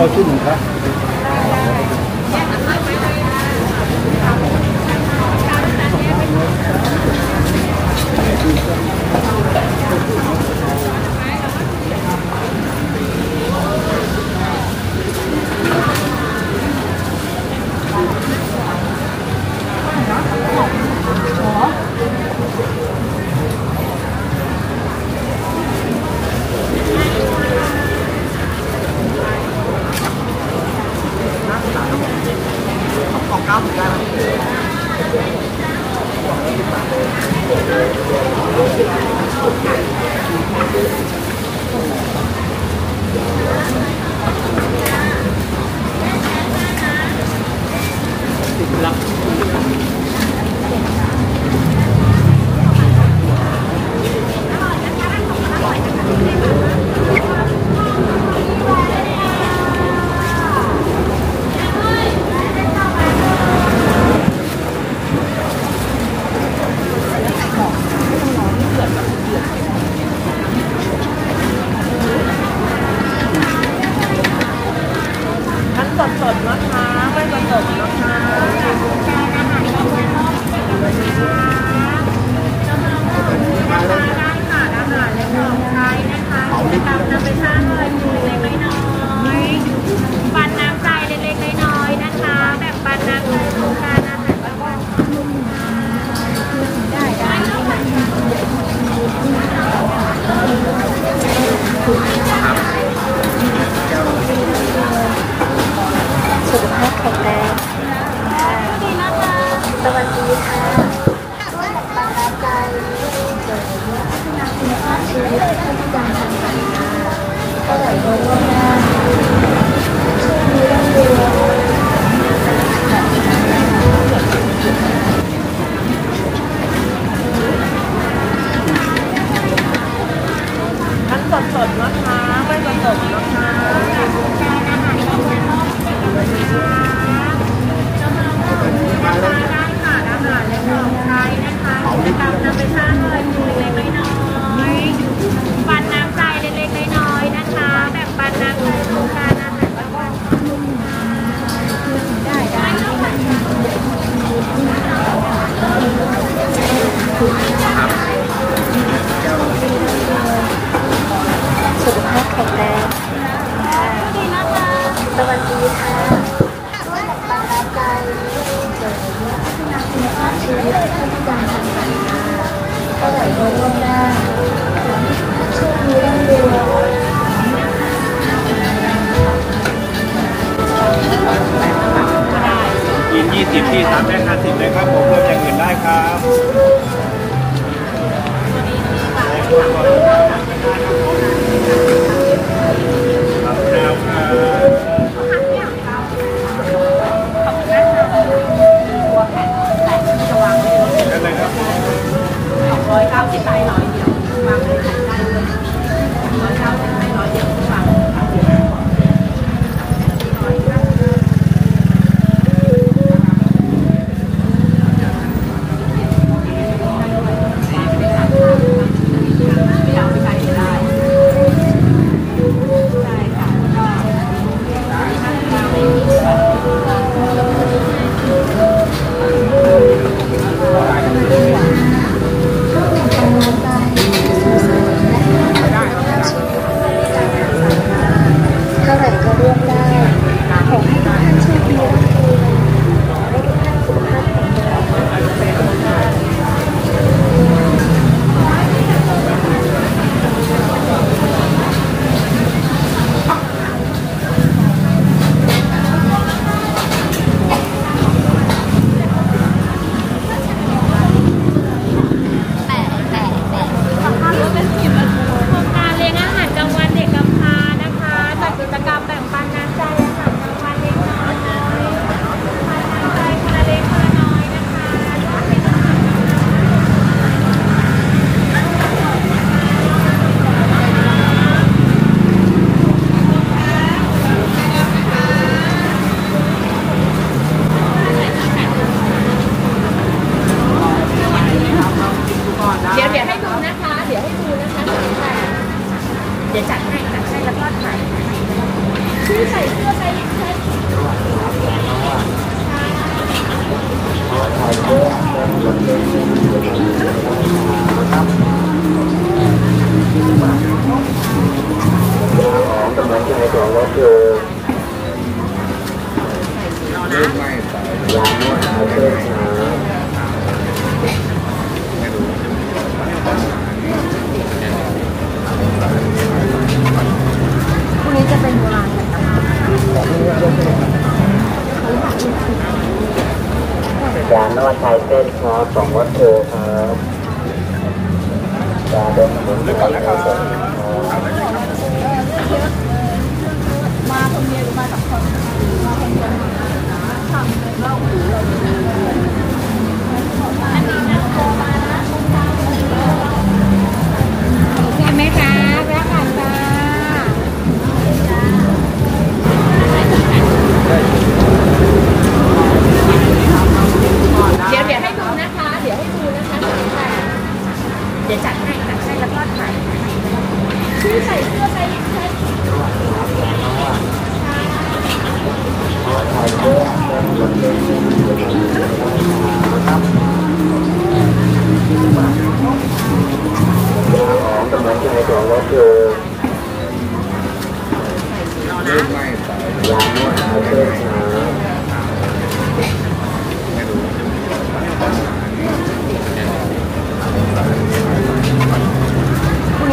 เขาชื่อหนึ่งครับ นี้จะเป็นโบราณกันการนวดไทยเส้นครับสองวัตถุครับการเดินบนเส้นทางมาคนเดียวมาสองคนมาคนเดียวทำเลยเล่าหูเราอันนี้นะโคบานะใช่ไหมคะรักกันจ้าเดี๋ยวให้ดูนะคะเดี๋ยวจัดให้แล้วก็ถ่ายชื่อใส่เสื้อใส่คู่น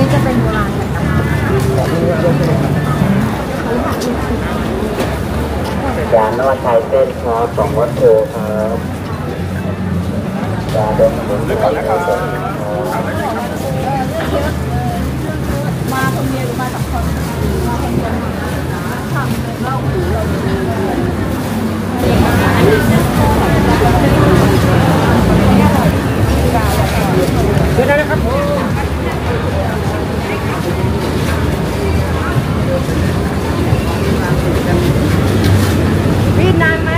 ี้จะเป็นโบราณการนวดไทยเส้นครับสองวัตถุครับการเดินบนเส้นทางมาคนเดียวมาสองคนมาคนเดียวทำเลยเล่าหูเราเดี๋ยวนะครับรีดนานไหม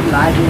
กินหลายดี